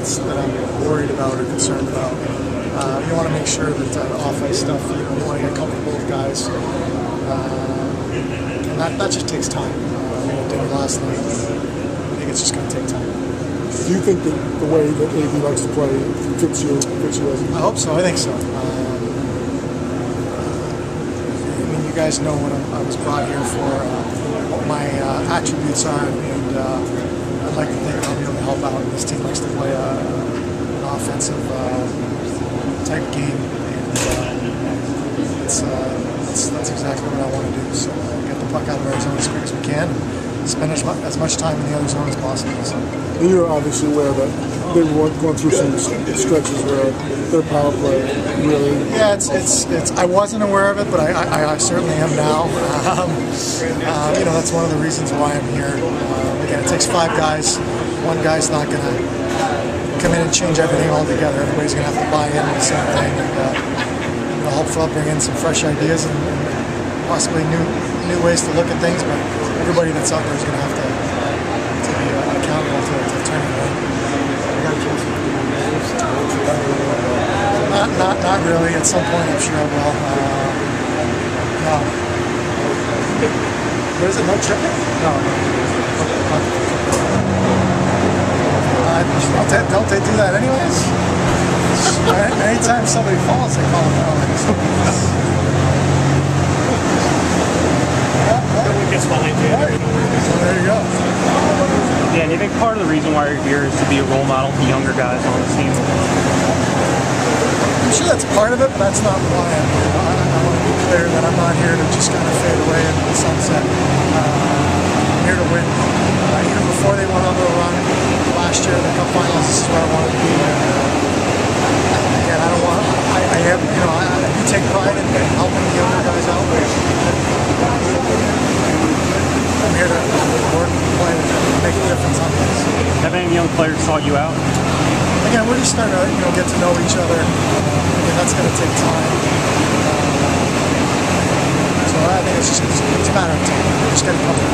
things that I'm worried about or concerned about. You want to make sure that off-ice stuff, you want to get comfortable with guys. And that just takes time. I did it last night. I think it's just going to take time. Do you think that the way that AB likes to play fits you as a player? I hope so. I think so. You guys know what I was brought here for, what my attributes are, and I'd like to think I'll be able to help out. This team likes to play an offensive type game, and that's exactly what I want to do. So get the puck out of our zone as quick as we can, and spend as much time in the other zone as possible. So. And you're obviously aware that they were going through some stretches where their power play really... Yeah, it's I wasn't aware of it, but I certainly am now. That's one of the reasons why I'm here. Again, it takes five guys. One guy's not going to come in and change everything altogether. Everybody's going to have to buy in the same thing. And hopefully I'll bring in some fresh ideas and possibly new ways to look at things, but everybody that's out there is going to have to be accountable to turn it around. Not really. At some point, I'm sure I will. No. What is it? No tripping? No. Don't they do that anyways? Anytime somebody falls, they call them out. So there you go. Yeah, and you think part of the reason why you're here is to be a role model to younger guys on the team? I'm sure that's part of it, but that's not why I'm here. I want to be clear that I'm not here to just kind of fade away into the sunset. I'm here to win. Even before they went on the run last year in the Cup Finals, this is where I wanted to be. Again, I don't want. You take pride in helping the younger guys out. I'm here to work, play, make a difference on this. Have any young players sought you out? Again, we're just starting to get to know each other. Again, that's going to take time. So I think it's just a matter of time. We're just going to come.